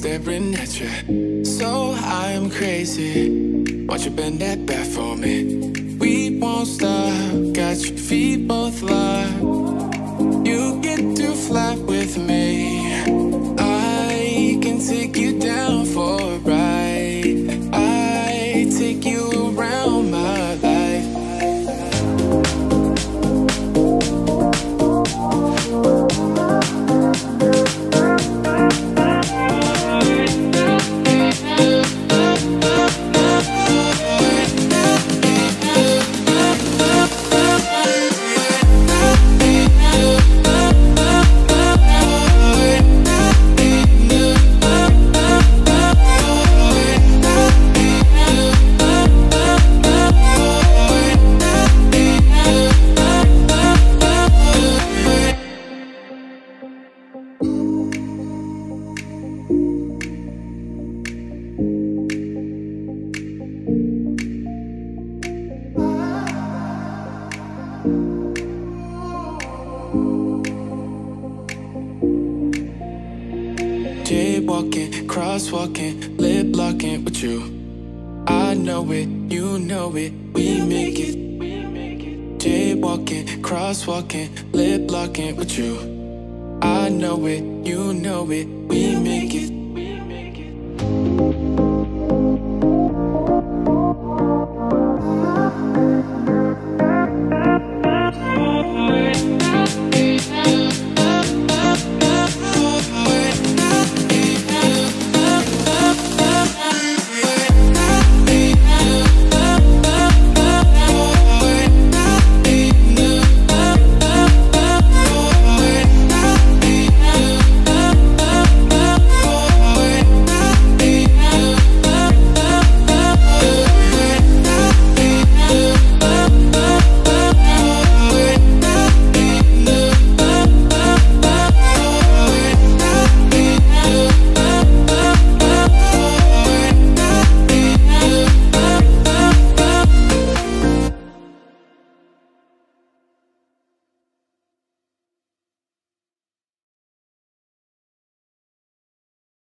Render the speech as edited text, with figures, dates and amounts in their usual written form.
staring at you, so I'm crazy. Won't you bend that back for me? We won't stop, got your feet both locked. You get to fly with me, I can take you down for a ride. I take you around my life. Jaywalking, crosswalking, lip locking with you. I know it, you know it, we make it. Jaywalking, crosswalking, lip locking with you. I know it, you know it, we make it.